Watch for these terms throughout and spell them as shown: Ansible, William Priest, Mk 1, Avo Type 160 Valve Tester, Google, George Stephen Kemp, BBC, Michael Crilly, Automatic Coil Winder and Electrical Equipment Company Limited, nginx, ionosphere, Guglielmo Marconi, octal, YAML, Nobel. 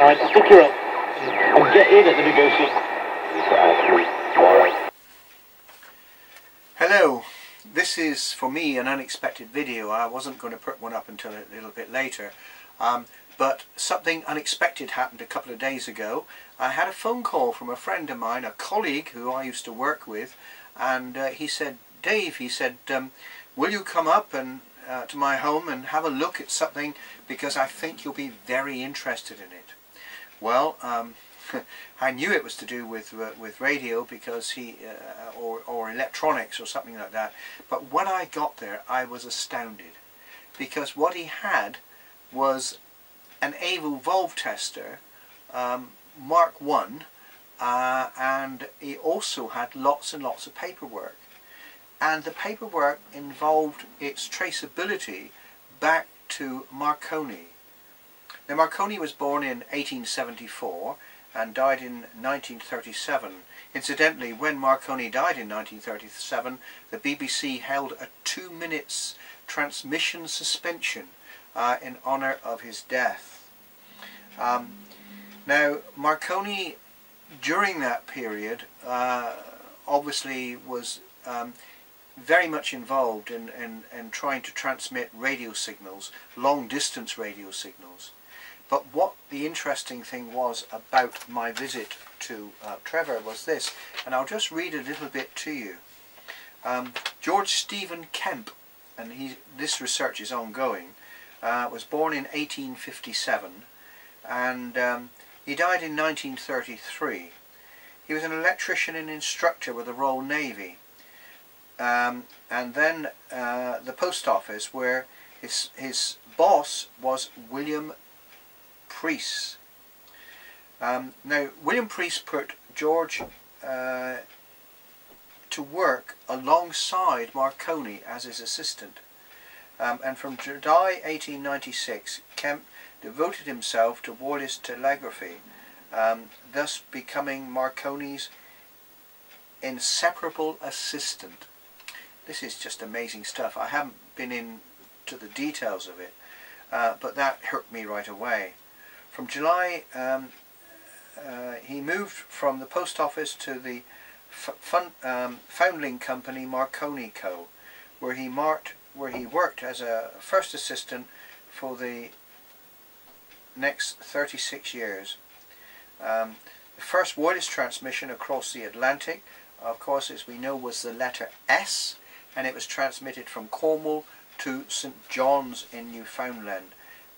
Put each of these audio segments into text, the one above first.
Alright, hook her up and get in at the negotiation. Hello, this is for me an unexpected video. I wasn't going to put one up until a little bit later, but something unexpected happened a couple of days ago. I had a phone call from a friend of mine, a colleague who I used to work with, and he said, Dave, he said, will you come up and to my home and have a look at something, because I think you'll be very interested in it. Well, I knew it was to do with radio, because he or electronics or something like that. But when I got there, I was astounded, because what he had was an Avo Valve Tester, Mark I, and he also had lots and lots of paperwork. And the paperwork involved its traceability back to Marconi. Now, Marconi was born in 1874 and died in 1937. Incidentally, when Marconi died in 1937, the BBC held a 2-minute transmission suspension in honour of his death. Now, Marconi, during that period, obviously was very much involved in trying to transmit radio signals, long distance radio signals. But what the interesting thing was about my visit to Trevor was this, and I'll just read a little bit to you. George Stephen Kemp, and this research is ongoing, was born in 1857 and he died in 1933. He was an electrician and instructor with the Royal Navy. And then the post office, where his boss was William Priest. Now, William Priest put George to work alongside Marconi as his assistant, and from July 1896 Kemp devoted himself to wireless telegraphy, thus becoming Marconi's inseparable assistant. This is just amazing stuff. I haven't been into the details of it, but that hurt me right away. From July, he moved from the post office to the foundling company Marconi Co, where he worked as a first assistant for the next 36 years. The first wireless transmission across the Atlantic, of course, as we know, was the letter S, and it was transmitted from Cornwall to St. John's in Newfoundland,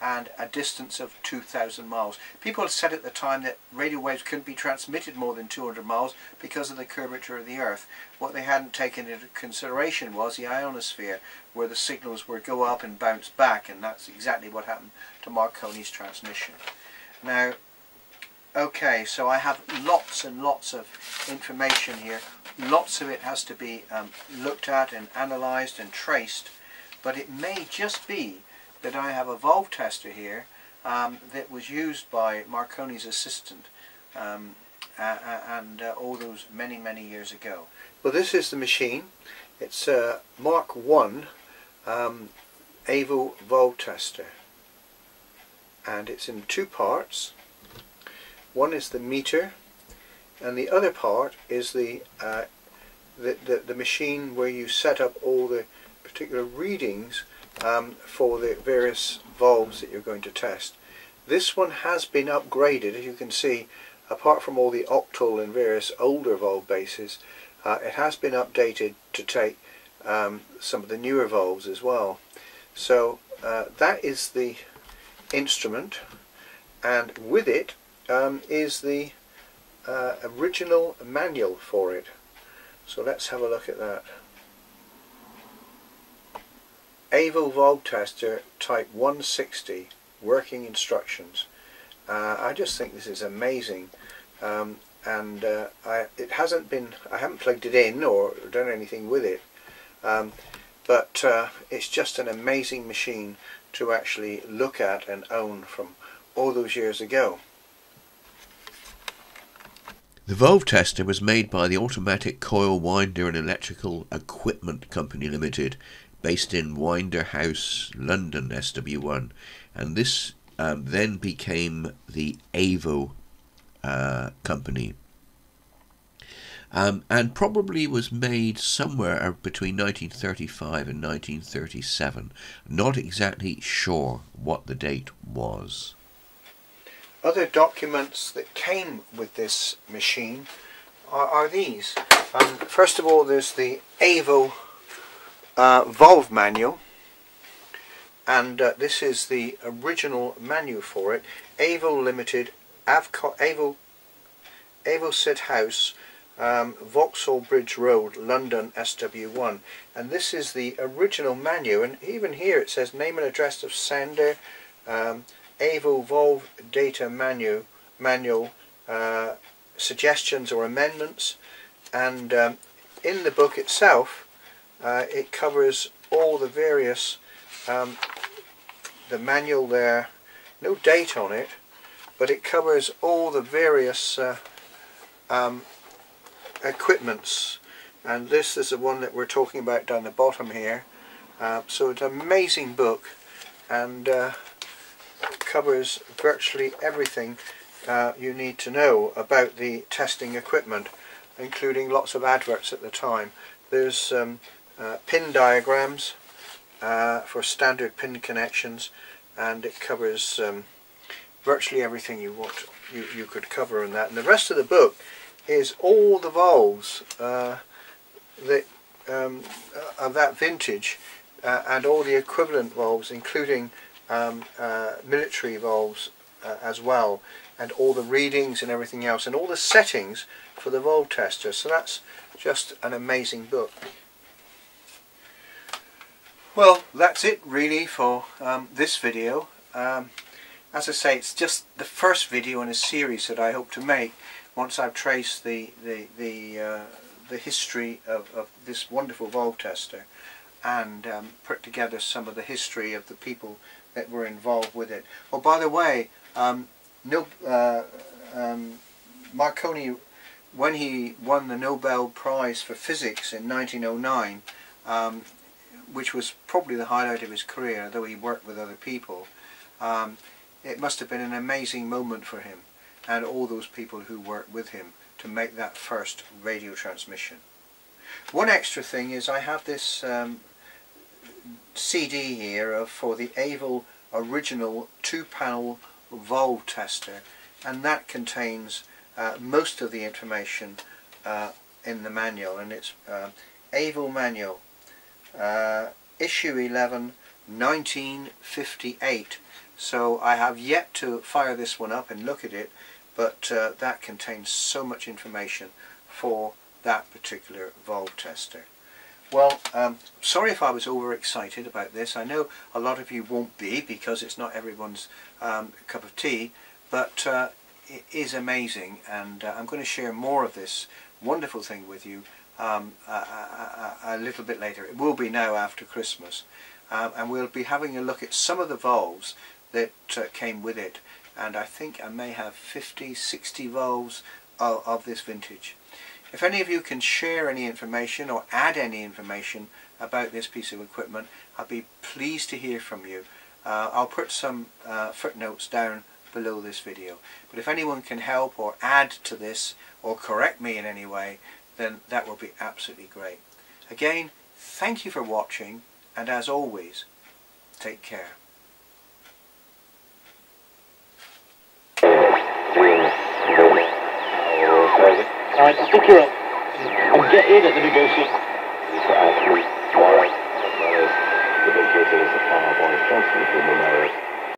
and a distance of 2,000 miles. People said at the time that radio waves couldn't be transmitted more than 200 miles because of the curvature of the Earth. What they hadn't taken into consideration was the ionosphere, where the signals would go up and bounce back, and that's exactly what happened to Marconi's transmission. Now, okay, so I have lots and lots of information here. Lots of it has to be looked at and analysed and traced, but it may just be that I have a valve tester here that was used by Marconi's assistant all those many years ago. Well, this is the machine. It's a Mark I Avo valve tester, and it's in two parts. One is the meter, and the other part is the machine where you set up all the particular readings for the various valves that you're going to test. This one has been upgraded, as you can see. Apart from all the octal and various older valve bases, it has been updated to take some of the newer valves as well. So that is the instrument, and with it is the original manual for it. So let's have a look at that. Avo Valve Tester Type 160 Working Instructions. I just think this is amazing, and I haven't plugged it in or done anything with it, but it's just an amazing machine to actually look at and own from all those years ago. The valve tester was made by the Automatic Coil Winder and Electrical Equipment Company Limited, based in Winder House, London, SW1, and this then became the Avo company, and probably was made somewhere between 1935 and 1937. Not exactly sure what the date was. Other documents that came with this machine are these. First of all, there's the Avo valve manual, and this is the original manual for it. Avo Limited, Avo Sit House, Vauxhall Bridge Road, London, SW1. And this is the original manual, and even here it says name and address of sender, Avo Valve Data Manual, suggestions or amendments, and in the book itself it covers all the various, the manual there, no date on it, but it covers all the various equipments, and this is the one that we're talking about down the bottom here. So it's an amazing book, and covers virtually everything you need to know about the testing equipment, including lots of adverts at the time. There's pin diagrams for standard pin connections, and it covers virtually everything you want you could cover in that. And the rest of the book is all the valves that of that vintage, and all the equivalent valves, including military valves as well, and all the readings and everything else, and all the settings for the valve tester. So that's just an amazing book. Well, that's it really for this video. As I say, it's just the first video in a series that I hope to make once I've traced the history of this wonderful valve tester, and put together some of the history of the people that were involved with it. Oh, by the way, Marconi, when he won the Nobel Prize for Physics in 1909, which was probably the highlight of his career, though he worked with other people, it must have been an amazing moment for him and all those people who worked with him to make that first radio transmission. One extra thing is I have this CD here for the Avo original two-panel valve tester, and that contains most of the information in the manual, and it's Avo manual, issue 11, 1958. So I have yet to fire this one up and look at it, but that contains so much information for that particular valve tester. Well, sorry if I was overexcited about this. I know a lot of you won't be, because it's not everyone's cup of tea, but it is amazing, and I'm going to share more of this wonderful thing with you a little bit later. It will be now after Christmas, and we'll be having a look at some of the valves that came with it, and I think I may have 50, 60 valves of this vintage. If any of you can share any information or add any information about this piece of equipment, I'd be pleased to hear from you. I'll put some footnotes down below this video. But if anyone can help or add to this or correct me in any way, then that will be absolutely great. Again, thank you for watching, and as always, take care. 3, 2, 1. Alright, stick her up and get in at the negotiation. These are 3, 1. The negotiator is a far boy.